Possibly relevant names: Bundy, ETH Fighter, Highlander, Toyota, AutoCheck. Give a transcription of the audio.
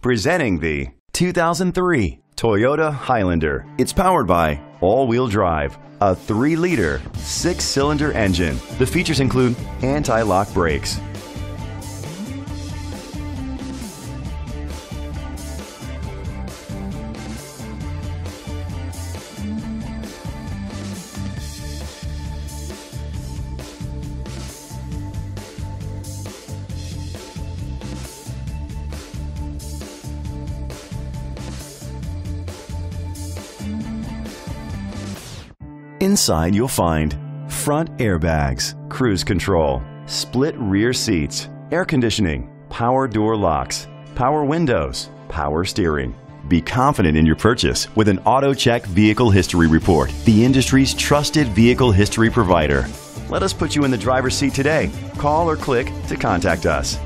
Presenting the 2003 Toyota Highlander. It's powered by all-wheel drive, a 3-liter, 6-cylinder engine. The features include anti-lock brakes, Inside you'll find front airbags, cruise control, split rear seats, air conditioning, power door locks, power windows, power steering. Be confident in your purchase with an AutoCheck Vehicle History Report, the industry's trusted vehicle history provider. Let us put you in the driver's seat today. Call or click to contact us.